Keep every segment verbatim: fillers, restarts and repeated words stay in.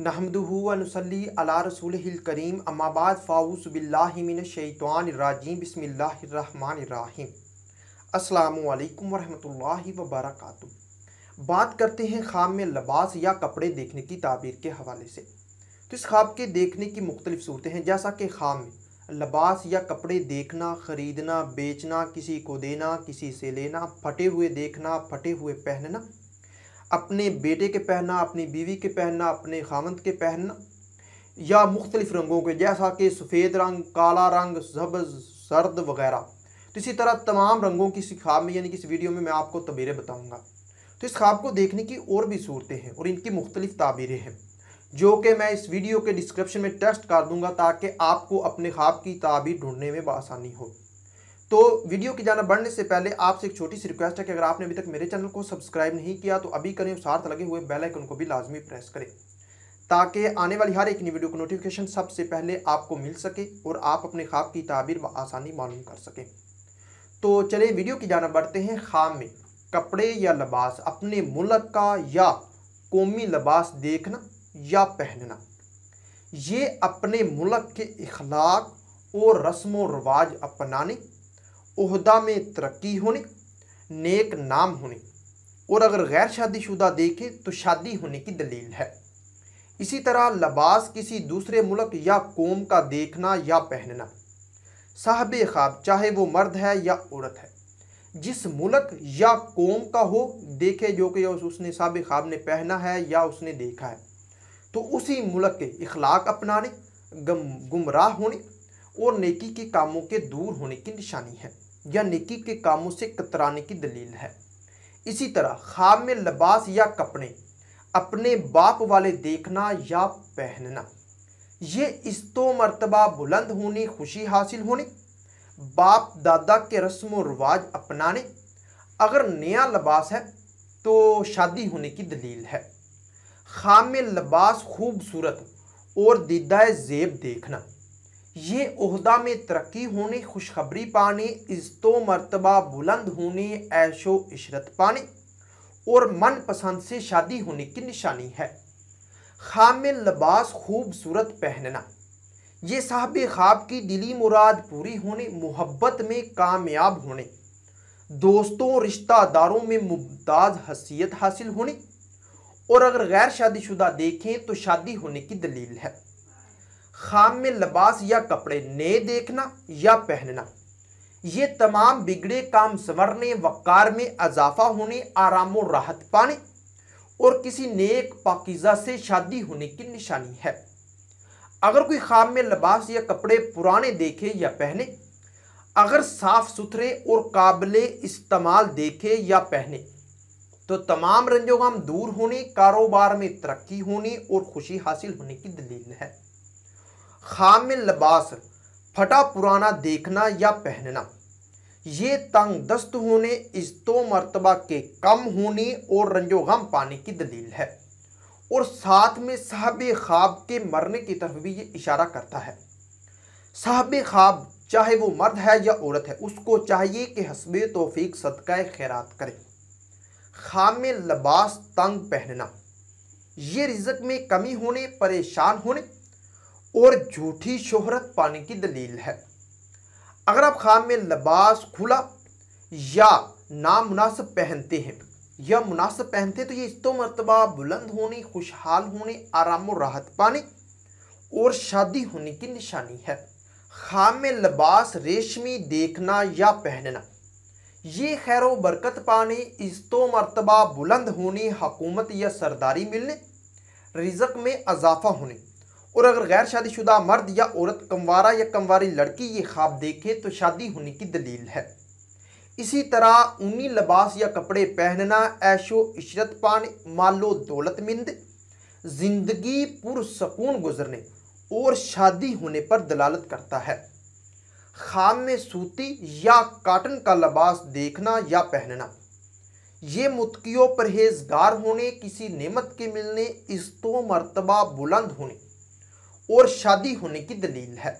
नहमदुहु व नुसल्ली अला रसूलिहिल करीम अम्मा बाद फ़ाऊज़ु बिल्लाहि मिनश्शैतानिर्रजीम बिस्मिल्लाहिर्रहमानिर्रहीम। अस्सलामु अलैकुम वरहमतुल्लाहि वबरकातुहू। बात करते हैं ख्वाब में लिबास या कपड़े देखने की ताबीर के हवाले से। तो इस ख्वाब के देखने की मुख्तलिफ़ सूरतें हैं, जैसा कि ख्वाब में लिबास या कपड़े देखना, ख़रीदना, बेचना, किसी को देना, किसी से लेना, फटे हुए देखना, फटे हुए पहनना, अपने बेटे के पहनना, अपनी बीवी के पहनना, अपने खामंद के पहनना, या मुख्तलिफ़ रंगों के जैसा कि सफ़ेद रंग, काला रंग, सब्ज़, सर्द वगैरह। तो इसी तरह तमाम रंगों की इस ख्वाब में यानी कि इस वीडियो में मैं आपको तबीरें बताऊंगा। तो इस ख्वाब को देखने की और भी सूरतें हैं और इनकी मुख्तलिफ़ ताबीरें हैं, जो कि मैं इस वीडियो के डिस्क्रिप्शन में टेक्स्ट कर दूँगा ताकि आपको अपने ख्वाब की ताबीर ढूँढने में आसानी हो। तो वीडियो की जाना बढ़ने से पहले आपसे एक छोटी सी रिक्वेस्ट है कि अगर आपने अभी तक मेरे चैनल को सब्सक्राइब नहीं किया तो अभी करें, साथ लगे हुए बेल आइकन को भी लाजमी प्रेस करें ताकि आने वाली हर एक नई वीडियो का नोटिफिकेशन सबसे पहले आपको मिल सके और आप अपने ख्वाब की ताबीर व आसानी मालूम कर सकें। तो चलिए वीडियो की जाना बढ़ते हैं। ख्वाब में कपड़े या लिबास, अपने मुल्क का या कौमी लिबास देखना या पहनना, ये अपने मुल्क के अखलाक और रस्म व रवाज अपनाने, ओहदा में तरक्की होने, नेक नाम होने और अगर गैर शादीशुदा देखे तो शादी होने की दलील है। इसी तरह लिबास किसी दूसरे मुल्क या कौम का देखना या पहनना, साहिब ख्वाब चाहे वो मर्द है या औरत है जिस मुल्क या कौम का हो देखे जो कि उसने साहिब ख्वाब ने पहना है या उसने देखा है, तो उसी मुल्क के इखलाक अपनाने, गम गुमराह होने और नेकी के कामों के दूर होने की निशानी है या नेकी के कामों से कतराने की दलील है। इसी तरह ख्वाब में लिबास या कपड़े अपने बाप वाले देखना या पहनना, ये इस तो मर्तबा बुलंद होने, खुशी हासिल होने, बाप दादा के रस्म व रवाज अपनाने, अगर नया लिबास है तो शादी होने की दलील है। ख्वाब में लिबास खूबसूरत और दीदाए ज़ेब देखना, ये ओहदा में तरक्की होने, खुशखबरी पाने, इज़्ज़त व मर्तबा बुलंद होने, ऐशो इशरत पाने और मनपसंद से शादी होने की निशानी है। ख्वाब में लिबास खूबसूरत पहनना, ये साहिब ख्वाब की दिली मुराद पूरी होने, मोहब्बत में कामयाब होने, दोस्तों रिश्तेदारों में मुमताज़ हैसियत हासिल होने और अगर गैर शादीशुदा देखें तो शादी होने की दलील है। ख्वाब में लिबास या कपड़े नए देखना या पहनना, ये तमाम बिगड़े काम संवरने, वक़ार में इजाफा होने, आराम और राहत पाने और किसी नेक पाकीज़ा से शादी होने की निशानी है। अगर कोई ख्वाब में लिबास या कपड़े पुराने देखे या पहने, अगर साफ़ सुथरे और काबिल इस्तेमाल देखे या पहने तो तमाम रंजो गम दूर होने, कारोबार में तरक्की होने और खुशी हासिल होने की दलील है। ख्वाब में लिबास फटा पुराना देखना या पहनना, ये तंग दस्त होने, इज़्ज़त मर्तबा के कम होने और रंजो गम पाने की दलील है और साथ में साहिब ख्वाब के मरने की तरफ भी ये इशारा करता है। साहिब ख्वाब चाहे वो मर्द है या औरत है उसको चाहिए कि हस्बे तौफीक सदका खैरात करे। ख्वाब में लिबास तंग पहनना, ये रिज़्क में कमी होने, परेशान होने और झूठी शोहरत पाने की दलील है। अगर आप ख्वाब में लिबास खुला या नामुनासिब पहनते हैं या मुनासिब पहनते हैं तो ये इज़्ज़त मर्तबा बुलंद होने, खुशहाल होने, आराम और राहत पाने और शादी होने की निशानी है। ख्वाब में लिबास रेशमी देखना या पहनना, ये खैर व बरकत पाने, इज़्ज़त मर्तबा बुलंद होने, हकूमत या सरदारी मिलने, रिज़्क में इजाफा होने और अगर गैर शादीशुदा मर्द या औरत, कंवारा या कंवारी लड़की ये ख्वाब देखे तो शादी होने की दलील है। इसी तरह ऊनी लिबास या कपड़े पहनना, ऐशो इशरत पाने, मालो दौलत मिलने, ज़िंदगी पुरसकून गुजरने और शादी होने पर दलालत करता है। ख्वाब में सूती या काटन का लिबास देखना या पहनना, ये मुतकियों परहेजगार होने, किसी नेमत के मिलने, इज़्ज़त मर्तबा बुलंद होने और शादी होने की दलील है।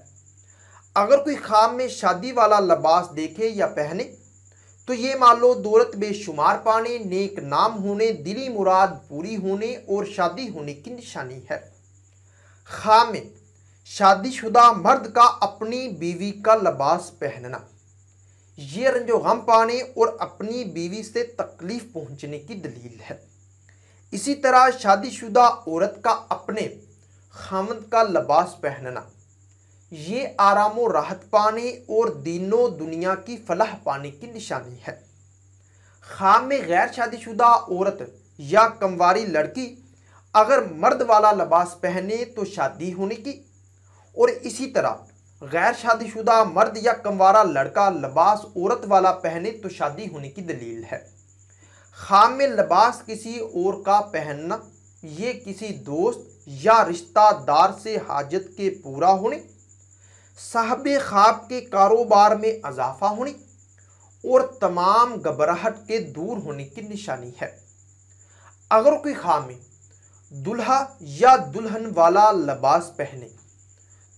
अगर कोई ख्वाब में शादी वाला लिबास देखे या पहने तो ये मालो दौलत बेशुमार पाने, नेक नाम होने, दिली मुराद पूरी होने और शादी होने की निशानी है। खामिल, शादीशुदा मर्द का अपनी बीवी का लिबास पहनना, ये रंजो गम पाने और अपनी बीवी से तकलीफ़ पहुंचने की दलील है। इसी तरह शादीशुदा औरत का अपने खामद का लिबास पहनना, ये आराम और राहत पाने और दीनों दुनिया की फलाह पाने की निशानी है। खाम में गैर शादीशुदा औरत या कमवारी लड़की अगर मर्द वाला लिबास पहने तो शादी होने की, और इसी तरह गैर शादीशुदा मर्द या कमवारा लड़का लिबास औरत वाला पहने तो शादी होने की दलील है। खाम में लिबास किसी और का पहनना, ये किसी दोस्त या रिश्तेदार से हाजत के पूरा होने, साहिब ख्वाब के कारोबार में इजाफा होने और तमाम घबराहट के दूर होने की निशानी है। अगर कोई ख्वाब में दुल्हा या दुल्हन वाला लिबास पहने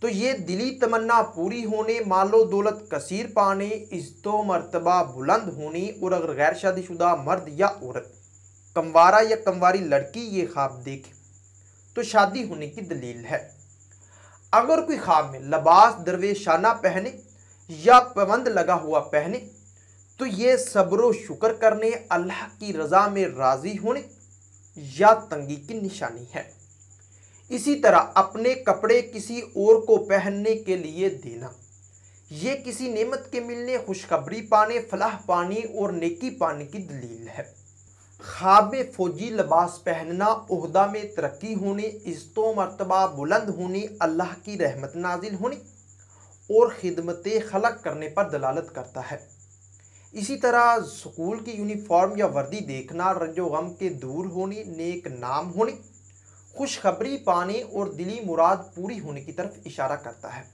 तो ये दिली तमन्ना पूरी होने, मालो दौलत कसीर पाने, इज्जतो मर्तबा बुलंद होने, और अगर गैर शादीशुदा मर्द या औरत कमवारा या कमवारी लड़की ये ख्वाब देखे तो शादी होने की दलील है। अगर कोई ख्वाब में लिबास दरवेशाना पहने या पवंद लगा हुआ पहने तो ये सब्र शुक्र करने, अल्लाह की रज़ा में राज़ी होने या तंगी की निशानी है। इसी तरह अपने कपड़े किसी और को पहनने के लिए देना, ये किसी नेमत के मिलने, खुशखबरी पाने, फलाह पाने और नेकी पाने की दलील है। ख्वाब में फौजी लिबास पहनना, ओहदा में तरक्की होने, इज्जतो मर्तबा बुलंद होने, अल्लाह की रहमत नाजिल होने और खिदमत खलक करने पर दलालत करता है। इसी तरह स्कूल की यूनिफॉर्म या वर्दी देखना, रंजो गम के दूर होने, नेक नाम होने, खुशखबरी पाने और दिली मुराद पूरी होने की तरफ इशारा करता है।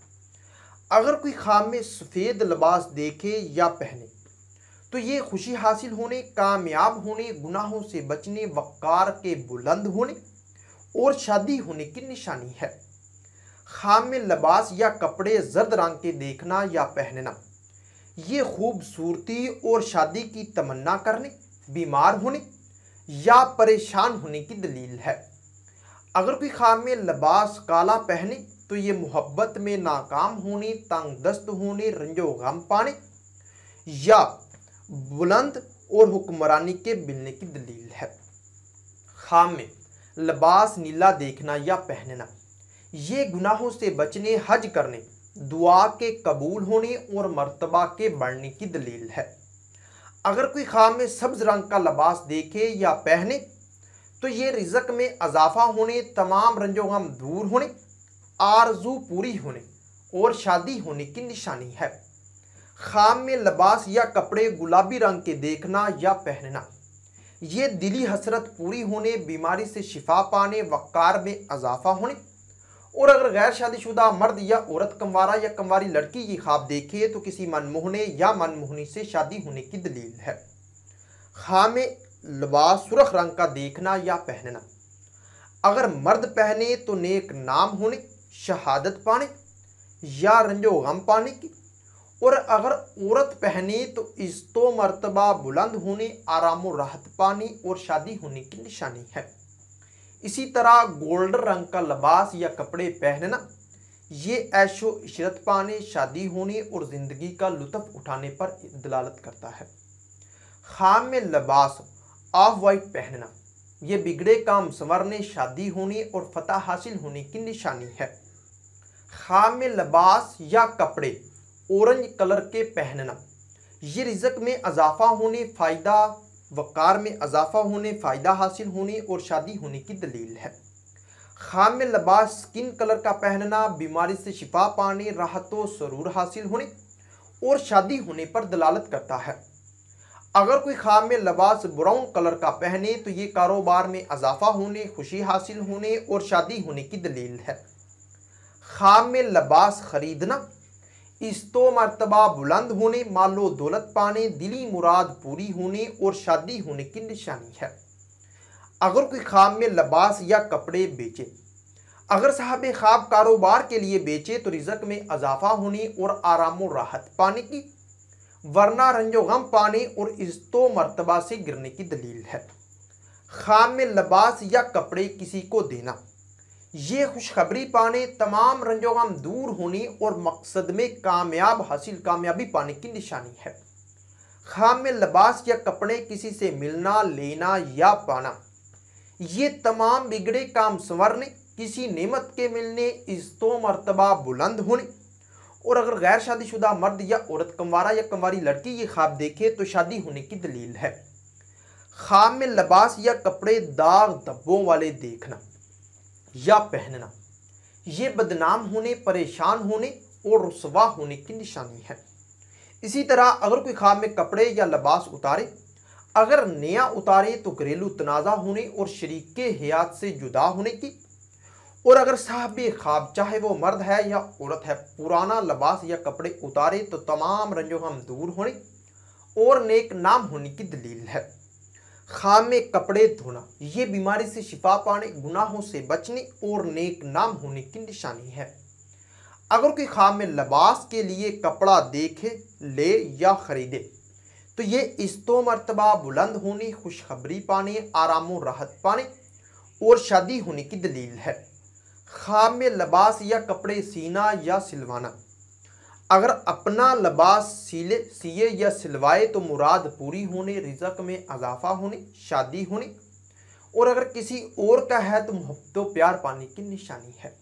अगर कोई ख्वाब में सफ़ेद लिबास देखे या पहने तो ये खुशी हासिल होने, कामयाब होने, गुनाहों से बचने, वक़ार के बुलंद होने और शादी होने की निशानी है। ख्वाब में लिबास या कपड़े जर्द रंग के देखना या पहनना, ये खूबसूरती और शादी की तमन्ना करने, बीमार होने या परेशान होने की दलील है। अगर कोई ख्वाब में लिबास काला पहने तो ये मोहब्बत में नाकाम होने, तंग दस्त होने, रंजो गम पाने या बुलंद और हुक्मरानी के मिलने की दलील है। ख्वाब में लिबास नीला देखना या पहनना, ये गुनाहों से बचने, हज करने, दुआ के कबूल होने और मर्तबा के बढ़ने की दलील है। अगर कोई ख्वाब में सब्ज़ रंग का लिबास देखे या पहने तो ये रिज़्क में इजाफा होने, तमाम रंजो गम दूर होने, आरज़ू पूरी होने और शादी होने की निशानी है। ख्वाब में लिबास या कपड़े गुलाबी रंग के देखना या पहनना, ये दिली हसरत पूरी होने, बीमारी से शिफा पाने, वक़ार में इजाफा होने, और अगर गैर शादीशुदा मर्द या औरत कमवारा या कमवारी लड़की ये ख्वाब देखे तो किसी मनमोहने या मनमोहनी से शादी होने की दलील है। ख्वाब में लिबास सुरख रंग का देखना या पहनना, अगर मर्द पहने तो नेक नाम होने, शहादत पाने या रंजो गम पाने की, और अगर औरत पहने तो इज्जतो मर्तबा बुलंद होने, आराम और राहत पाने और शादी होने की निशानी है। इसी तरह गोल्डन रंग का लिबास या कपड़े पहनना, ये ऐशो इशरत पाने, शादी होने और ज़िंदगी का लुत्फ़ उठाने पर दलालत करता है। ख्वाब में लिबास ऑफ वाइट पहनना, ये बिगड़े काम संवरने, शादी होने और फतह हासिल होने की निशानी है। ख्वाब में लिबास या कपड़े औरेंज कलर के पहनना, ये रिज़्क में इजाफा होने, फ़ायदा वक़ार में इजाफा होने, फ़ायदा हासिल होने और शादी होने की दलील है। ख्वाब में लिबास स्किन कलर का पहनना, बीमारी से शिफा पाने, राहत व सरूर हासिल होने और शादी होने पर दलालत करता है। अगर कोई ख्वाब में लिबास ब्राउन कलर का पहने तो ये कारोबार में इजाफा होने, खुशी हासिल होने और शादी होने की दलील है। ख्वाब में लिबास ख़रीदना, इज्जतो मर्तबा बुलंद होने, मालो दौलत पाने, दिली मुराद पूरी होने और शादी होने की निशानी है। अगर कोई ख्वाब में लिबास या कपड़े बेचे, अगर साहब ख्वाब कारोबार के लिए बेचे तो रिज़्क में इजाफा होने और आराम और राहत पाने की, वरना रंजो गम पाने और इज्जतो मर्तबा से गिरने की दलील है। ख्वाब में लिबास या कपड़े किसी को देना, ये खुशखबरी पाने, तमाम रंजोगाम दूर होने और मकसद में कामयाब हासिल कामयाबी पाने की निशानी है। ख्वाब में लिबास या कपड़े किसी से मिलना, लेना या पाना, ये तमाम बिगड़े काम संवरने, किसी नेमत के मिलने, इज्जतो मर्तबा बुलंद होने। और अगर गैर शादीशुदा मर्द या औरत, कंवारा या कंवारी लड़की ये ख्वाब देखे तो शादी होने की दलील है। ख्वाब में लिबास या कपड़े दाग धब्बों वाले देखना या पहनना, ये बदनाम होने, परेशान होने और रुसवा होने की निशानी है। इसी तरह अगर कोई ख्वाब में कपड़े या लिबास उतारे, अगर नया उतारे तो घरेलू तनाज़ा होने और शरीक हयात से जुदा होने की। और अगर साहब ख्वाब, चाहे वो मर्द है या औरत है, पुराना लिबास या कपड़े उतारे तो तमाम रंजो हम दूर होने और नेक नाम होने की दलील है। ख्वाब में कपड़े धोना, ये बीमारी से शिफा पाने, गुनाहों से बचने और नेक नाम होने की निशानी है। अगर कोई ख्वाब में लिबास के लिए कपड़ा देखे, ले या ख़रीदे तो ये इस्तो मर्तबा बुलंद होने, खुशखबरी पाने, आराम और राहत पाने और शादी होने की दलील है। ख्वाब में लिबास या कपड़े सीना या सिलवाना, अगर अपना लिबास सीले सिए या सिलवाए तो मुराद पूरी होने, रिज़्क में इजाफा होने, शादी होने। और अगर किसी और का है तो मोहब्बत और प्यार पाने की निशानी है।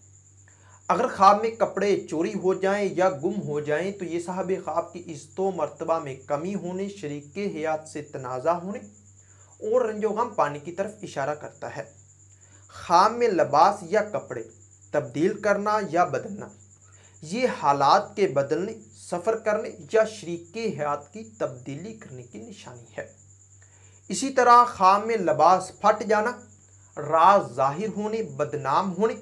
अगर ख्वाब में कपड़े चोरी हो जाएं या गुम हो जाएं तो ये साहब ख्वाब की इज्जत व मर्तबा में कमी होने, शरीक हयात से तनाज़ा होने और रंजो गम पाने की तरफ इशारा करता है। ख्वाब में लिबास या कपड़े तब्दील करना या बदलना, ये हालात के बदलने, सफ़र करने या शरीके हयात की तब्दीली करने की निशानी है। इसी तरह ख्वाब में लिबास फट जाना, राज जाहिर होने, बदनाम होने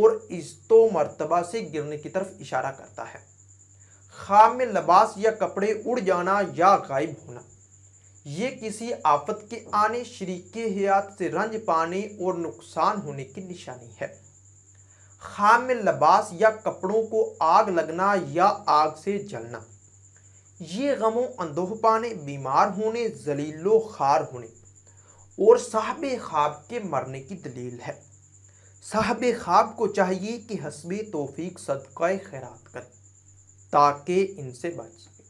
और इज्जतो मर्तबा से गिरने की तरफ इशारा करता है। ख्वाब में लिबास या कपड़े उड़ जाना या गायब होना, ये किसी आफत के आने, शरीके हयात से रंज पाने और नुकसान होने की निशानी है। ख्वाब में लिबास या कपड़ों को आग लगना या आग से जलना, ये गमों अंदोह पाने, बीमार होने, जलीलो खार होने और साहब ख्वाब के मरने की दलील है। साहब ख्वाब को चाहिए कि हस्बे तौफीक सदक़ा खैरात करें ताकि इनसे बच सके।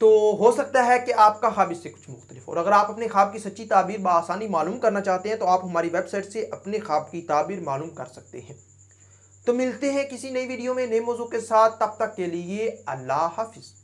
तो हो सकता है कि आपका ख्वाब इससे कुछ मुख्तलिफ हो। और अगर आप अपने ख्वाब की सच्ची ताबीर बआसानी मालूम करना चाहते हैं तो आप हमारी वेबसाइट से अपने ख्वाब की ताबीर मालूम कर सकते हैं। तो मिलते हैं किसी नई वीडियो में नए मौजू के साथ, तब तक के लिए अल्लाह हाफिज़।